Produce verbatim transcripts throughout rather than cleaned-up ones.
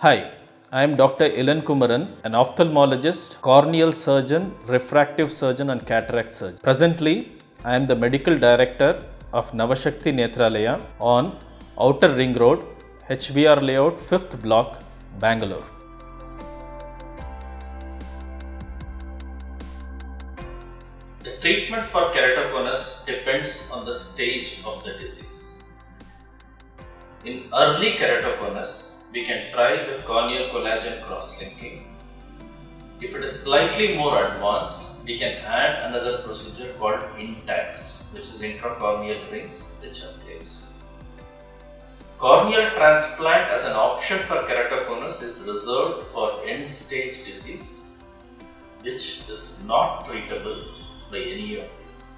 Hi, I am Doctor Elankumaran, an ophthalmologist, corneal surgeon, refractive surgeon and cataract surgeon. Presently, I am the medical director of Navashakti Netralaya on Outer Ring Road, H B R Layout, fifth Block, Bangalore. The treatment for keratoconus depends on the stage of the disease. In early keratoconus, we can try with corneal collagen cross linking. If it is slightly more advanced, we can add another procedure called INTAX, which is intracorneal rings, which are placed. Corneal transplant as an option for keratoconus is reserved for end stage disease, which is not treatable by any of these.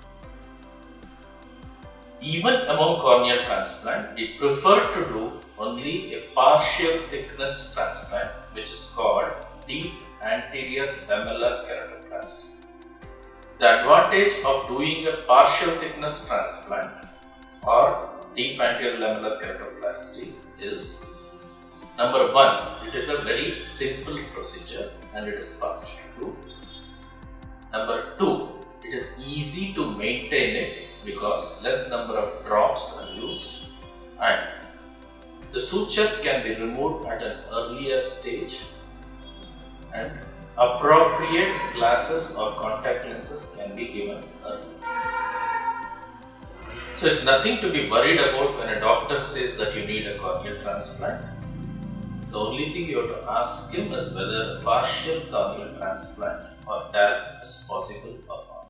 Even among corneal transplant, we prefer to do only a partial thickness transplant, which is called Deep Anterior Lamellar Keratoplasty. The advantage of doing a partial thickness transplant or Deep Anterior Lamellar Keratoplasty is, number one, it is a very simple procedure and it is fast to do. Number two, it is easy to maintain it because less number of drops are used, and the sutures can be removed at an earlier stage, and appropriate glasses or contact lenses can be given early. So it's nothing to be worried about when a doctor says that you need a corneal transplant. The only thing you have to ask him is whether a partial corneal transplant or T A L is possible or not.